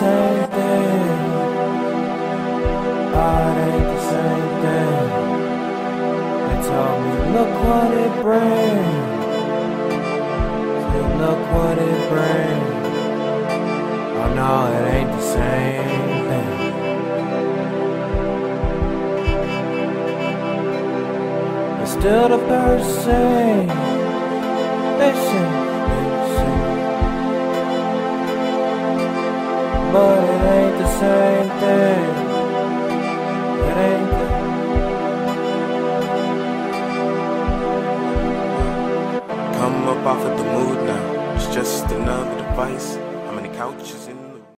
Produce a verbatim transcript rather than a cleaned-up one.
same thing. Art ain't the same thing. They told me, look what it brings. Say, look what it brings. Oh no, it ain't the same thing. Still the birds sing, they sing, they sing, but it ain't the same thing. It ain't the come up off of the mood now. It's just another device. How many couches in